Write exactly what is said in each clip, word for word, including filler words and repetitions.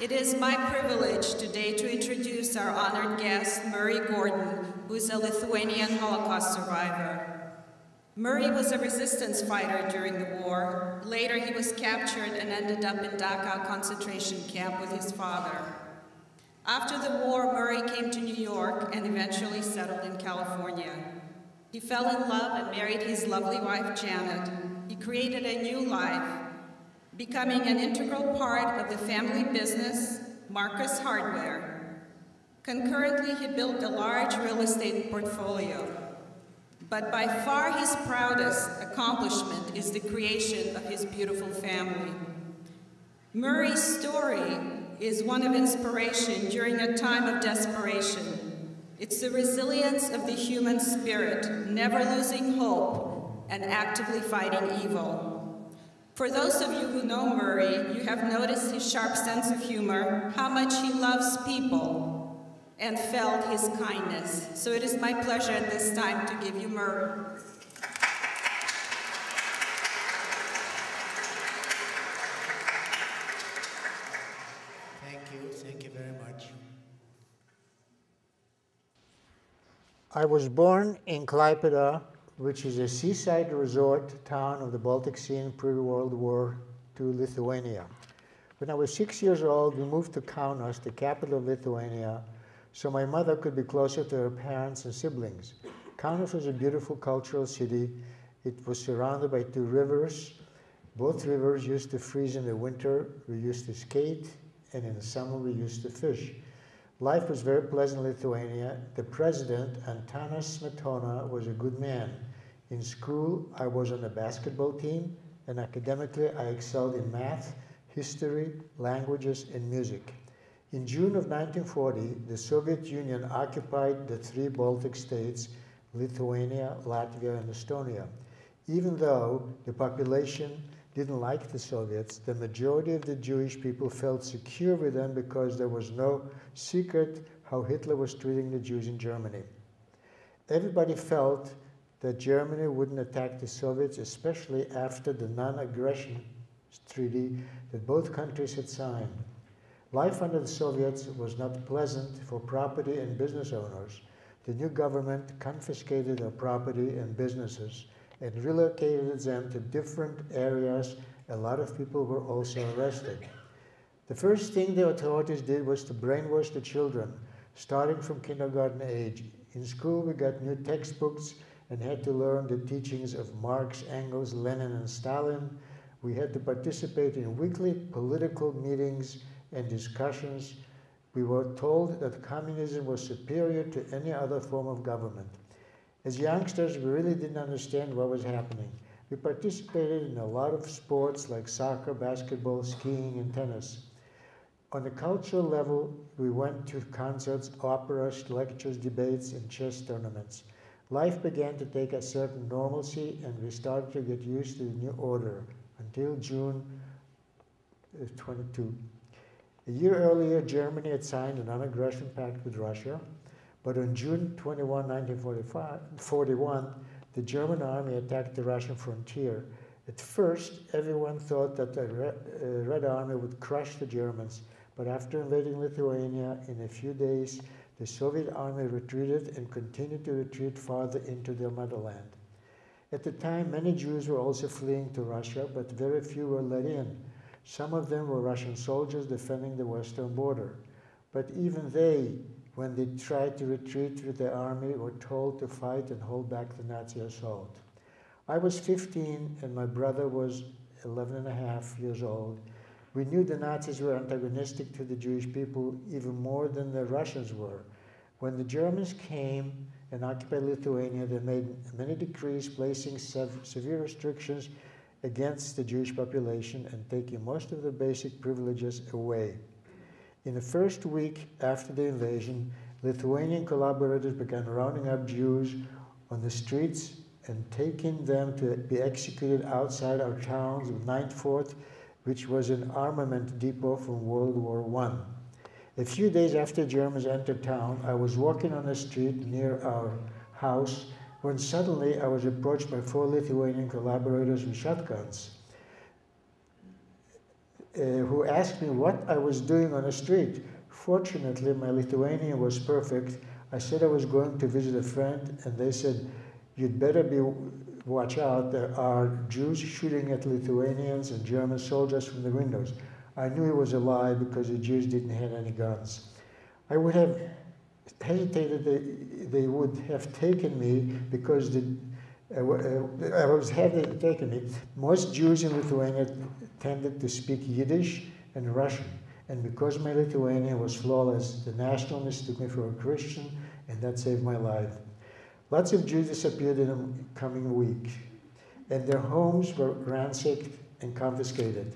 It is my privilege today to introduce our honored guest, Murray Gordon, who is a Lithuanian Holocaust survivor. Murray was a resistance fighter during the war. Later, he was captured and ended up in Dachau concentration camp with his father. After the war, Murray came to New York and eventually settled in California. He fell in love and married his lovely wife, Janet. He created a new life, becoming an integral part of the family business, Marcus Hardware. Concurrently, he built a large real estate portfolio. But by far his proudest accomplishment is the creation of his beautiful family. Murray's story is one of inspiration during a time of desperation. It's the resilience of the human spirit, never losing hope and actively fighting evil. For those of you who know Murray, you have noticed his sharp sense of humor, how much he loves people, and felt his kindness. So it is my pleasure at this time to give you Murray. Thank you, thank you very much. I was born in Klaipeda, which is a seaside resort town of the Baltic Sea in pre-World War Two Lithuania. When I was six years old, we moved to Kaunas, the capital of Lithuania, so my mother could be closer to her parents and siblings. Kaunas was a beautiful cultural city. It was surrounded by two rivers. Both rivers used to freeze in the winter. We used to skate, and in the summer we used to fish. Life was very pleasant in Lithuania. The president, Antanas Smetona, was a good man. In school, I was on the basketball team, and academically, I excelled in math, history, languages, and music. In June of nineteen forty, the Soviet Union occupied the three Baltic states, Lithuania, Latvia, and Estonia. Even though the population didn't like the Soviets, the majority of the Jewish people felt secure with them because there was no secret how Hitler was treating the Jews in Germany. Everybody felt that Germany wouldn't attack the Soviets, especially after the non-aggression treaty that both countries had signed. Life under the Soviets was not pleasant for property and business owners. The new government confiscated their property and businesses and relocated them to different areas. A lot of people were also arrested. The first thing the authorities did was to brainwash the children, starting from kindergarten age. In school, we got new textbooks and had to learn the teachings of Marx, Engels, Lenin, and Stalin. We had to participate in weekly political meetings and discussions. We were told that communism was superior to any other form of government. As youngsters, we really didn't understand what was happening. We participated in a lot of sports like soccer, basketball, skiing, and tennis. On the cultural level, we went to concerts, operas, lectures, debates, and chess tournaments. Life began to take a certain normalcy, and we started to get used to the new order until June twenty-second. A year earlier, Germany had signed a non-aggression pact with Russia, but on June twenty-first, nineteen forty-one, the German army attacked the Russian frontier. At first, everyone thought that the Red Army would crush the Germans, but after invading Lithuania, in a few days, the Soviet army retreated and continued to retreat farther into their motherland. At the time, many Jews were also fleeing to Russia, but very few were let in. Some of them were Russian soldiers defending the western border. But even they, when they tried to retreat with the army, were told to fight and hold back the Nazi assault. I was fifteen, and my brother was eleven and a half years old. We knew the Nazis were antagonistic to the Jewish people even more than the Russians were. When the Germans came and occupied Lithuania, they made many decrees placing sev- severe restrictions against the Jewish population and taking most of the basic privileges away. In the first week after the invasion, Lithuanian collaborators began rounding up Jews on the streets and taking them to be executed outside our towns of Ninth Fort, which was an armament depot from World War One. A few days after Germans entered town, I was walking on a street near our house when suddenly I was approached by four Lithuanian collaborators with shotguns. uh, who asked me what I was doing on the street. Fortunately, my Lithuanian was perfect. I said I was going to visit a friend, and they said, you'd better be watch out, there are Jews shooting at Lithuanians and German soldiers from the windows. I knew it was a lie because the Jews didn't have any guns. I would have hesitated they, they would have taken me because the, uh, uh, I was had they taken me. Most Jews in Lithuania tended to speak Yiddish and Russian. And because my Lithuanian was flawless, the nationalists took me for a Christian, and that saved my life. Lots of Jews disappeared in the coming week, and their homes were ransacked and confiscated.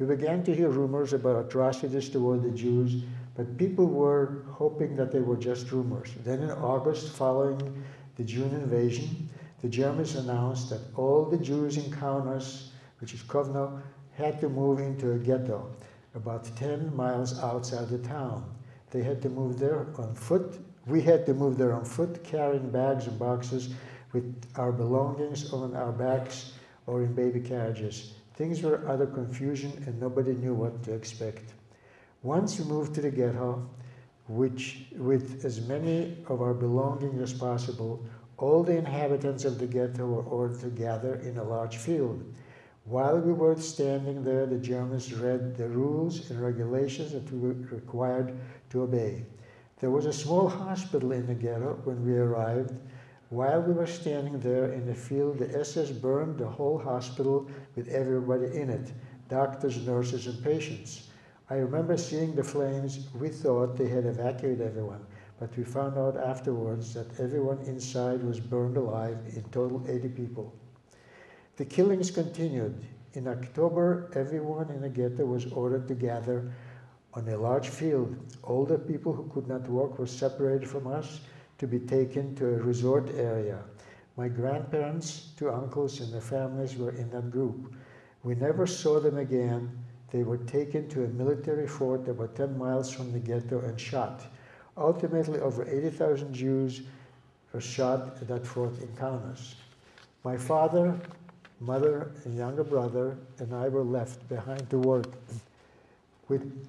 We began to hear rumors about atrocities toward the Jews, but people were hoping that they were just rumors. Then in August, following the June invasion, the Germans announced that all the Jews in Kaunas, which is Kovno, had to move into a ghetto about ten miles outside the town. They had to move there on foot. We had to move there on foot, carrying bags and boxes with our belongings on our backs or in baby carriages. Things were out of confusion and nobody knew what to expect. Once we moved to the ghetto, which with as many of our belongings as possible, all the inhabitants of the ghetto were ordered to gather in a large field. While we were standing there, the Germans read the rules and regulations that we were required to obey. There was a small hospital in the ghetto when we arrived. While we were standing there in the field, the S S burned the whole hospital with everybody in it, doctors, nurses, and patients. I remember seeing the flames. We thought they had evacuated everyone, but we found out afterwards that everyone inside was burned alive, in total eighty people. The killings continued. In October, everyone in the ghetto was ordered to gather on a large field. Older people who could not walk were separated from us to be taken to a resort area. My grandparents, two uncles, and their families were in that group. We never saw them again. They were taken to a military fort about ten miles from the ghetto and shot. Ultimately, over eighty thousand Jews were shot at that fort in Kaunas. My father, mother, and younger brother and I were left behind to work with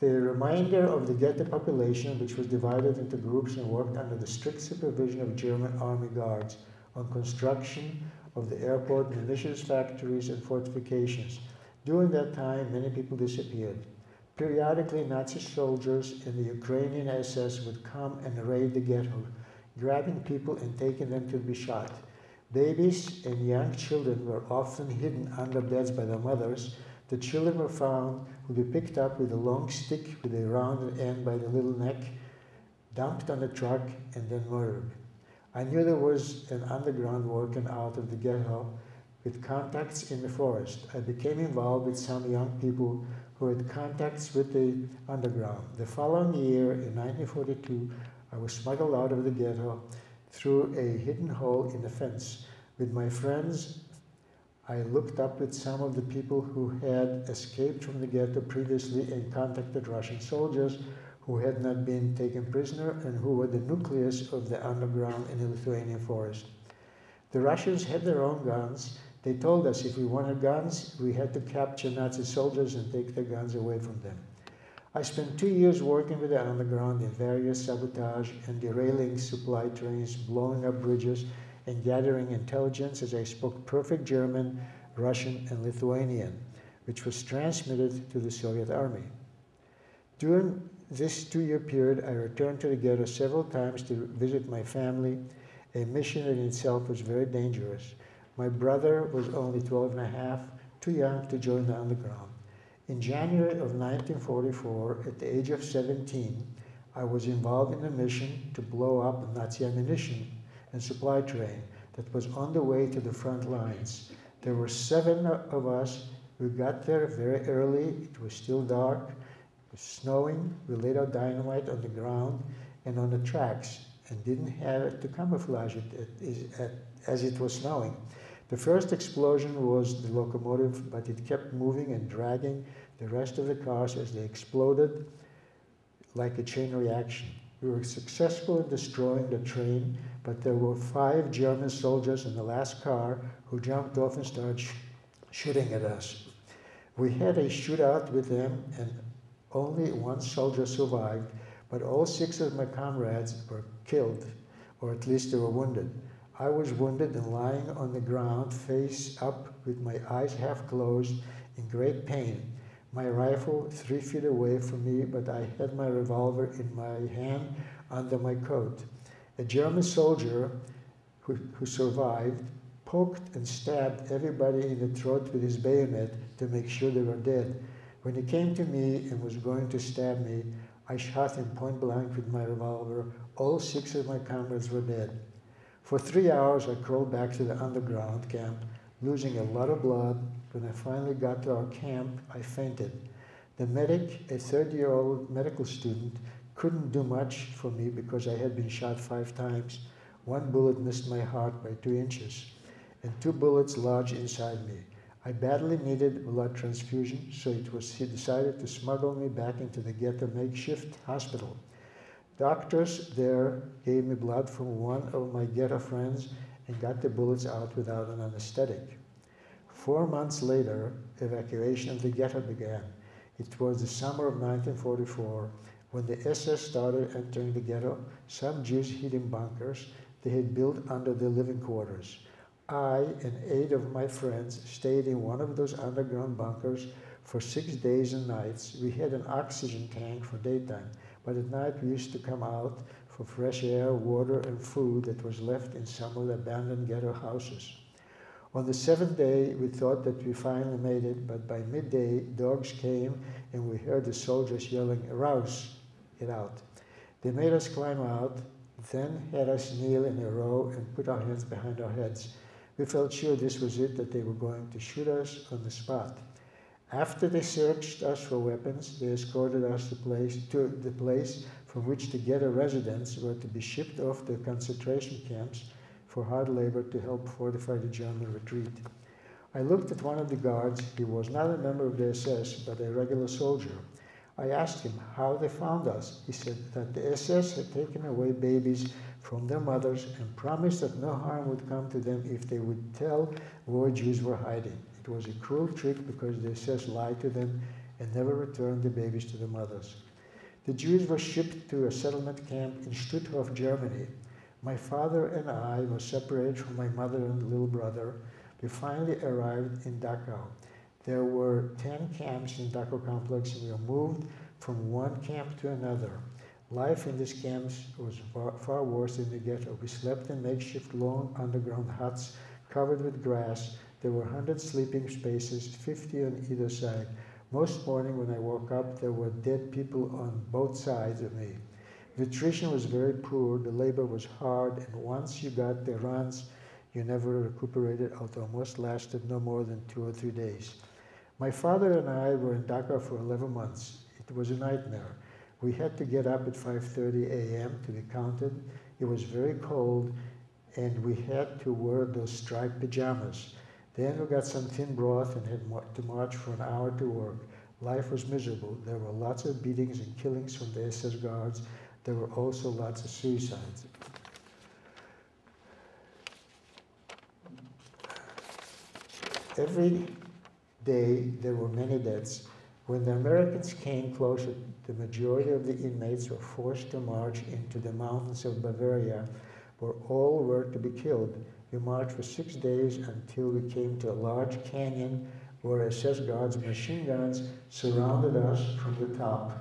the remainder of the ghetto population, which was divided into groups and worked under the strict supervision of German army guards on construction of the airport, munitions factories, and fortifications. During that time, many people disappeared. Periodically, Nazi soldiers and the Ukrainian S S would come and raid the ghetto, grabbing people and taking them to be shot. Babies and young children were often hidden under beds by their mothers. The children were found, would be picked up with a long stick with a rounded end by the little neck, dumped on a truck, and then murdered. I knew there was an underground working out of the ghetto with contacts in the forest. I became involved with some young people who had contacts with the underground. The following year, in nineteen forty-two, I was smuggled out of the ghetto through a hidden hole in the fence. With my friends, I looked up with some of the people who had escaped from the ghetto previously and contacted Russian soldiers who had not been taken prisoner and who were the nucleus of the underground in the Lithuanian forest. The Russians had their own guns. They told us if we wanted guns, we had to capture Nazi soldiers and take their guns away from them. I spent two years working with the underground in various sabotage and derailing supply trains, blowing up bridges, and gathering intelligence as I spoke perfect German, Russian, and Lithuanian, which was transmitted to the Soviet Army. During this two-year period, I returned to the ghetto several times to visit my family. A mission in itself was very dangerous. My brother was only twelve and a half, too young to join the underground. In January of nineteen forty-four, at the age of seventeen, I was involved in a mission to blow up Nazi ammunition and supply train that was on the way to the front lines. There were seven of us. We got there very early. It was still dark. It was snowing. We laid out dynamite on the ground and on the tracks and didn't have to camouflage it as it was snowing. The first explosion was the locomotive, but it kept moving and dragging the rest of the cars as they exploded like a chain reaction. We were successful in destroying the train, but there were five German soldiers in the last car who jumped off and started sh shooting at us. We had a shootout with them, and only one soldier survived, but all six of my comrades were killed, or at least they were wounded. I was wounded and lying on the ground, face up, with my eyes half closed, in great pain. My rifle three feet away from me, but I had my revolver in my hand under my coat. A German soldier who, who survived poked and stabbed everybody in the throat with his bayonet to make sure they were dead. When he came to me and was going to stab me, I shot him point blank with my revolver. All six of my comrades were dead. For three hours, I crawled back to the underground camp, losing a lot of blood. When I finally got to our camp, I fainted. The medic, a thirty-year-old medical student, couldn't do much for me because I had been shot five times. One bullet missed my heart by two inches, and two bullets lodged inside me. I badly needed blood transfusion, so it was, he decided to smuggle me back into the ghetto makeshift hospital. Doctors there gave me blood from one of my ghetto friends and got the bullets out without an anesthetic. Four months later, evacuation of the ghetto began. It was the summer of nineteen forty-four. When the S S started entering the ghetto, some Jews hid in bunkers they had built under their living quarters. I and eight of my friends stayed in one of those underground bunkers for six days and nights. We had an oxygen tank for daytime, but at night we used to come out for fresh air, water, and food that was left in some of the abandoned ghetto houses. On the seventh day, we thought that we finally made it, but by midday, dogs came and we heard the soldiers yelling, "Rouse, get out." They made us climb out, then had us kneel in a row and put our hands behind our heads. We felt sure this was it, that they were going to shoot us on the spot. After they searched us for weapons, they escorted us to, place, to the place from which the ghetto residents were to be shipped off to concentration camps for hard labor to help fortify the German retreat. I looked at one of the guards. He was not a member of the S S, but a regular soldier. I asked him how they found us. He said that the S S had taken away babies from their mothers and promised that no harm would come to them if they would tell where Jews were hiding. It was a cruel trick because the S S lied to them and never returned the babies to the mothers. The Jews were shipped to a settlement camp in Stutthof, Germany. My father and I were separated from my mother and little brother. We finally arrived in Dachau. There were ten camps in Dachau complex, and we were moved from one camp to another. Life in these camps was far, far worse than the ghetto. We slept in makeshift long underground huts covered with grass. There were one hundred sleeping spaces, fifty on either side. Most morning when I woke up, there were dead people on both sides of me. Nutrition was very poor, the labor was hard, and once you got the runs, you never recuperated, although most lasted no more than two or three days. My father and I were in Dachau for eleven months. It was a nightmare. We had to get up at five thirty a m to be counted. It was very cold, and we had to wear those striped pajamas. Then we got some thin broth and had to march for an hour to work. Life was miserable. There were lots of beatings and killings from the S S guards. There were also lots of suicides. Every day there were many deaths. When the Americans came closer, the majority of the inmates were forced to march into the mountains of Bavaria, where all were to be killed. We marched for six days until we came to a large canyon where S S guards' machine guns surrounded us from the top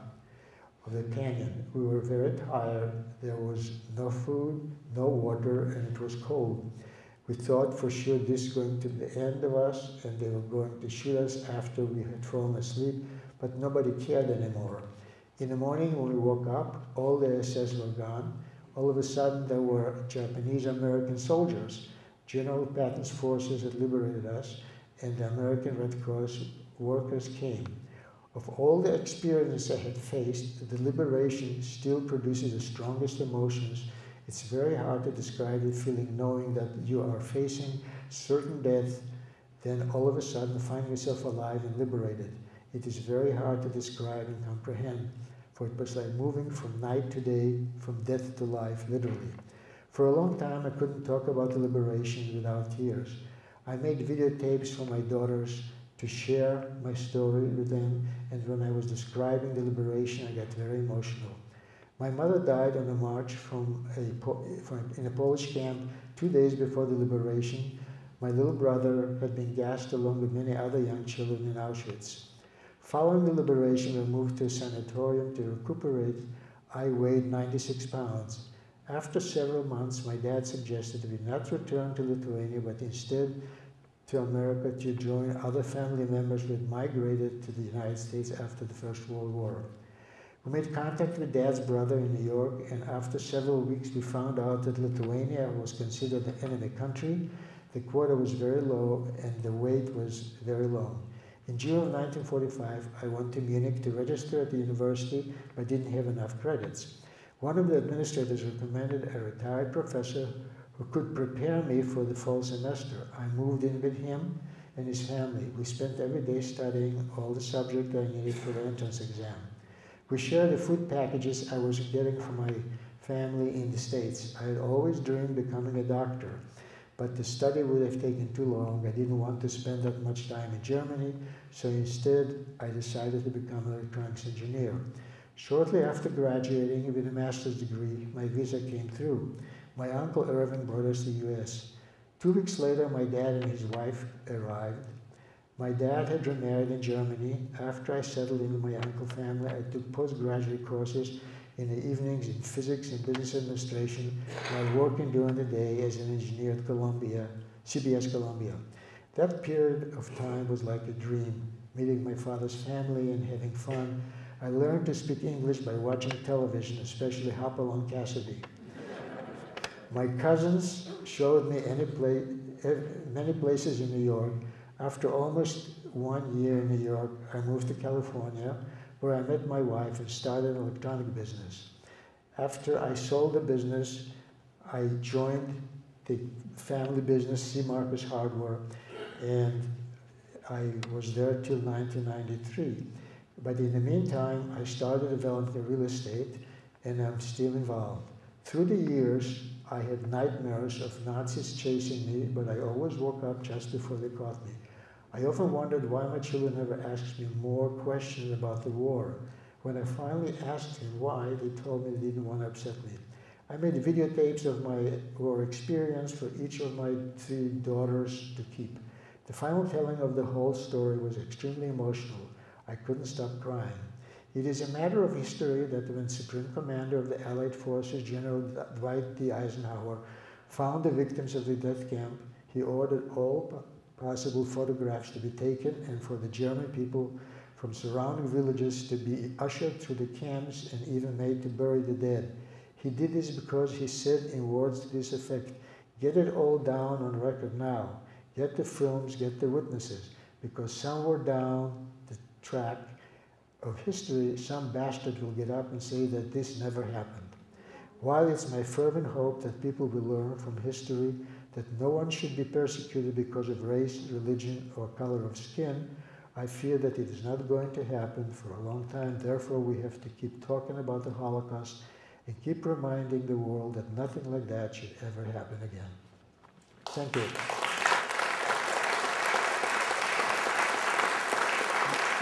of the canyon. We were very tired. There was no food, no water, and it was cold. We thought for sure this was going to be the end of us, and they were going to shoot us after we had fallen asleep, but nobody cared anymore. In the morning when we woke up, all the S S were gone. All of a sudden, there were Japanese-American soldiers. General Patton's forces had liberated us, and the American Red Cross workers came. Of all the experiences I had faced, the liberation still produces the strongest emotions. It's very hard to describe the feeling, knowing that you are facing certain death, then all of a sudden find yourself alive and liberated. It is very hard to describe and comprehend, for it was like moving from night to day, from death to life, literally. For a long time, I couldn't talk about the liberation without tears. I made videotapes for my daughters to share my story with them, and when I was describing the liberation, I got very emotional. My mother died on a march from a po from, in a Polish camp two days before the liberation. My little brother had been gassed along with many other young children in Auschwitz. Following the liberation, we moved to a sanatorium to recuperate. I weighed ninety-six pounds. After several months, my dad suggested we not return to Lithuania, but instead to America to join other family members who had migrated to the United States after the First World War. We made contact with Dad's brother in New York, and after several weeks we found out that Lithuania was considered an enemy country. The quota was very low and the wait was very long. In June of nineteen forty-five, I went to Munich to register at the university, but didn't have enough credits. One of the administrators recommended a retired professor who could prepare me for the fall semester. I moved in with him and his family. We spent every day studying all the subjects I needed for the entrance exam. We shared the food packages I was getting from my family in the States. I had always dreamed of becoming a doctor, but the study would have taken too long. I didn't want to spend that much time in Germany, so instead I decided to become an electronics engineer. Shortly after graduating with a master's degree, my visa came through. My uncle Irving brought us to the U S. Two weeks later, my dad and his wife arrived. My dad had remarried in Germany. After I settled into my uncle's family, I took postgraduate courses in the evenings in physics and business administration while working during the day as an engineer at Columbia, C B S Columbia. That period of time was like a dream, meeting my father's family and having fun. I learned to speak English by watching television, especially Hopalong Cassidy. My cousins showed me any place, many places in New York. After almost one year in New York, I moved to California, where I met my wife and started an electronic business. After I sold the business, I joined the family business, C. Marcus Hardware, and I was there till nineteen ninety-three. But in the meantime, I started developing real estate, and I'm still involved. Through the years, I had nightmares of Nazis chasing me, but I always woke up just before they caught me. I often wondered why my children never asked me more questions about the war. When I finally asked them why, they told me they didn't want to upset me. I made videotapes of my war experience for each of my three daughters to keep. The final telling of the whole story was extremely emotional. I couldn't stop crying. It is a matter of history that when Supreme Commander of the Allied Forces, General Dwight D. Eisenhower, found the victims of the death camp, he ordered all possible photographs to be taken and for the German people from surrounding villages to be ushered through the camps and even made to bury the dead. He did this because he said in words to this effect, "Get it all down on record now. Get the films, get the witnesses, because somewhere down the track of history, some bastard will get up and say that this never happened." While it's my fervent hope that people will learn from history that no one should be persecuted because of race, religion, or color of skin, I fear that it is not going to happen for a long time. Therefore, we have to keep talking about the Holocaust and keep reminding the world that nothing like that should ever happen again. Thank you.